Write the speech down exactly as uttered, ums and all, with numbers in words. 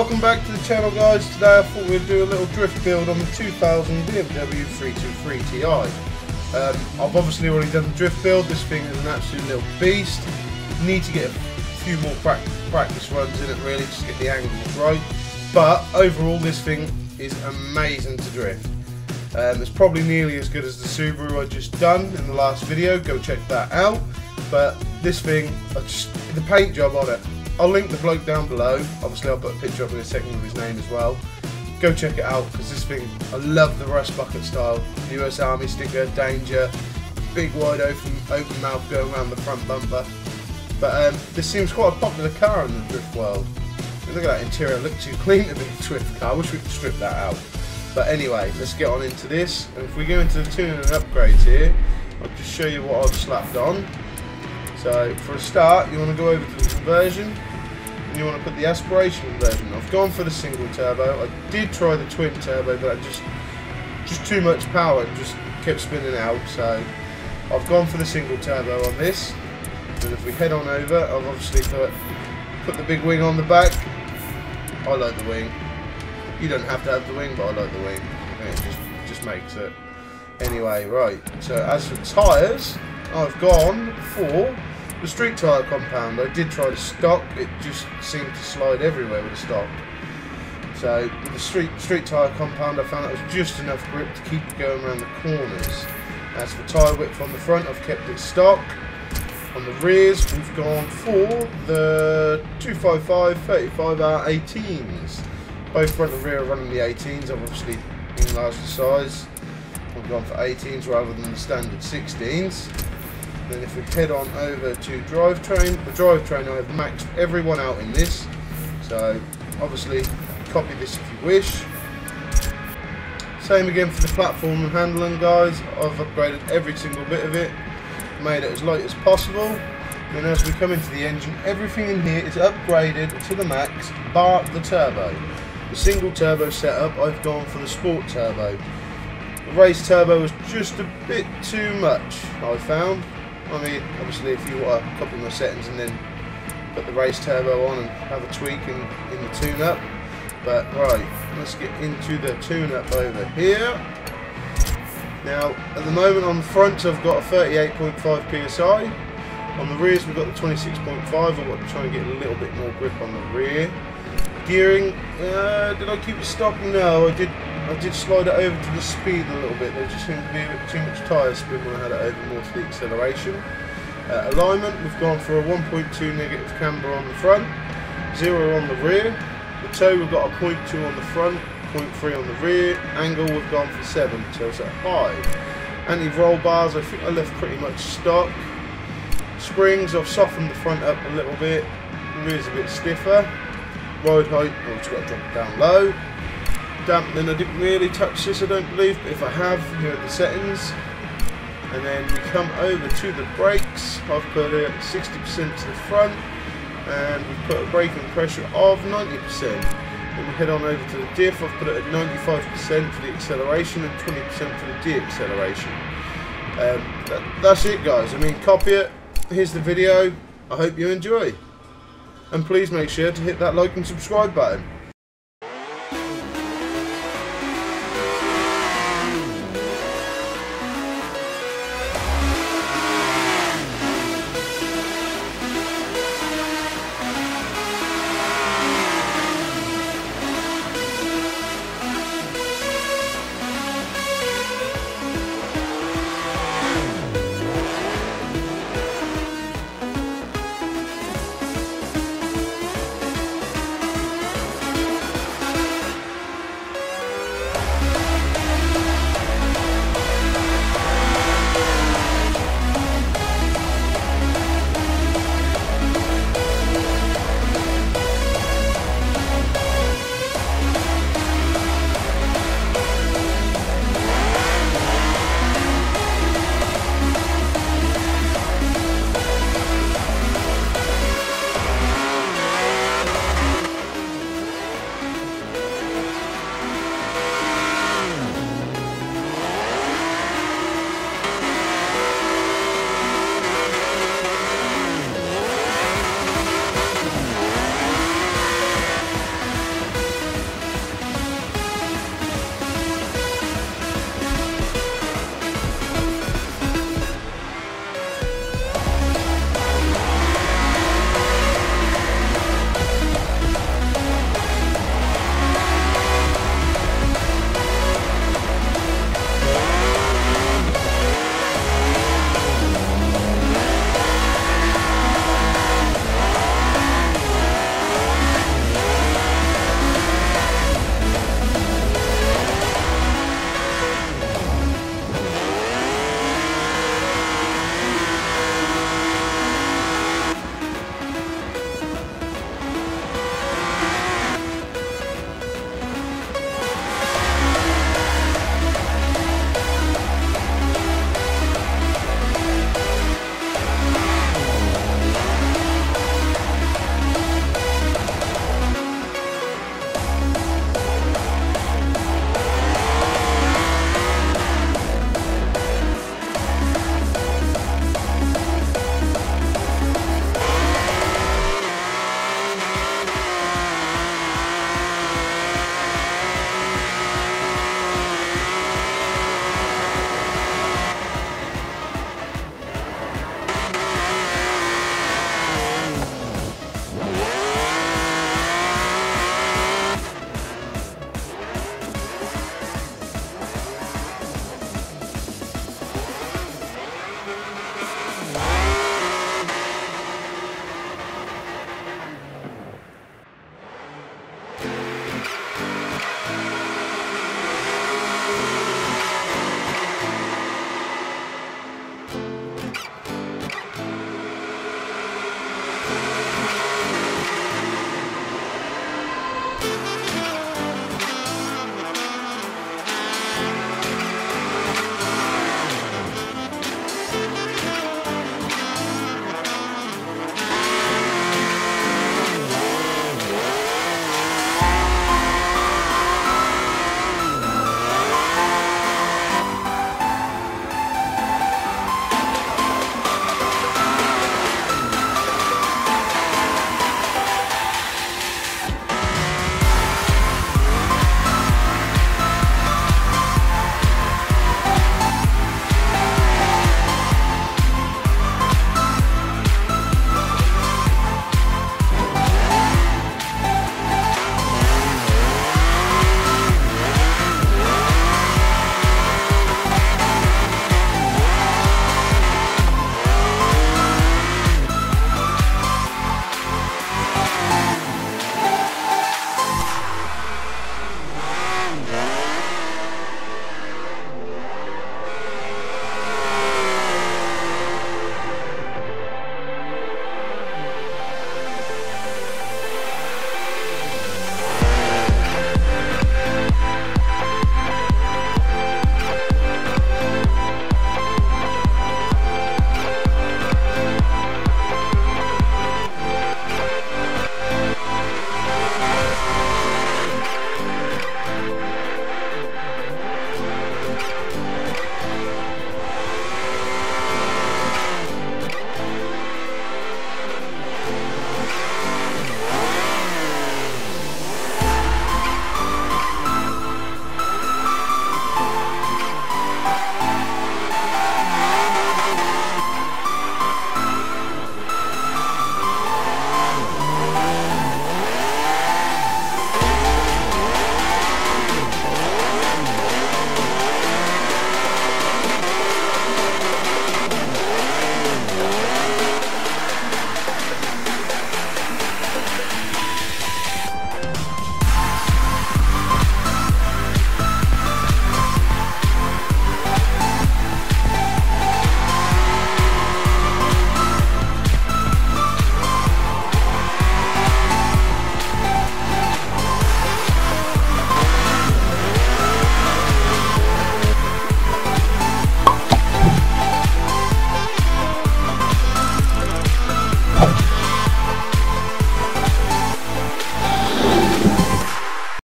welcome back to the channel, guys. Today I thought we'd do a little drift build on the two thousand B M W three twenty-three T I. Um, I've obviously already done the drift build. This thing is an absolute little beast. Need to get a few more practice runs in it really, just to get the angles right. But overall this thing is amazing to drift. Um, it's probably nearly as good as the Subaru I just done in the last video, go check that out. But this thing, I just, the paint job on it, I'll link the bloke down below, obviously I'll put a picture up in a second of his name as well. Go check it out, because this thing, I love the rust bucket style, U S Army sticker, danger, big wide open, open mouth going around the front bumper. But um, this seems quite a popular car in the drift world. Look at that interior, it looked too clean to be a drift car, I wish we could strip that out. But anyway, let's get on into this, and if we go into the tuning and upgrades here, I'll just show you what I've slapped on. So for a start, you want to go over to the conversion, and you want to put the aspiration conversion. I've gone for the single turbo. I did try the twin turbo, but I just just too much power, it just kept spinning out. So I've gone for the single turbo on this. And if we head on over, I've obviously put put the big wing on the back. I like the wing. You don't have to have the wing, but I like the wing. It just just makes it. Anyway, right. So as for tyres, I've gone for the street tyre compound. I did try to stock, it just seemed to slide everywhere with the stock. So with the street street tyre compound, I found it was just enough grip to keep it going around the corners. As for tyre width on the front, I've kept it stock. On the rears, we've gone for the two fifty-five thirty-five R eighteens. Both front and rear are running the eighteens, I've obviously enlarged the size. I've gone for eighteens rather than the standard sixteens. Then if we head on over to drivetrain, the drivetrain I have maxed everyone out in this, so obviously copy this if you wish. Same again for the platform and handling, guys. I've upgraded every single bit of it, made it as light as possible. Then as we come into the engine, everything in here is upgraded to the max, bar the turbo. The single turbo setup, I've gone for the sport turbo. The race turbo was just a bit too much, I found. I mean, obviously if you want to copy my settings and then put the race turbo on and have a tweak in, in the tune-up. But right, let's get into the tune-up over here. Now, at the moment on the front I've got a thirty-eight point five P S I. On the rears we've got the twenty-six point five. I've got to try and get a little bit more grip on the rear. Gearing, uh, did I keep it stock? No, I did. I did slide it over to the speed a little bit. There just seemed to be a bit too much tyre spin when I had it over more to the acceleration. Uh, alignment, we've gone for a one point two negative camber on the front, zero on the rear. The toe, we've got a zero point two on the front, zero point three on the rear. Angle, we've gone for seven, so it's at five. Anti-roll bars, I think I left pretty much stock. Springs, I've softened the front up a little bit. The rear's a bit stiffer. Ride height, I've just got to drop it down low. Dampening, I didn't really touch this, I don't believe, but if I have, here are the settings. And then we come over to the brakes. I've put it sixty percent to the front, and we've put a braking pressure of ninety percent. Then we head on over to the diff, I've put it at ninety-five percent for the acceleration and twenty percent for the deacceleration. Um, that, that's it, guys. I mean, copy it. Here's the video. I hope you enjoy. And please make sure to hit that like and subscribe button.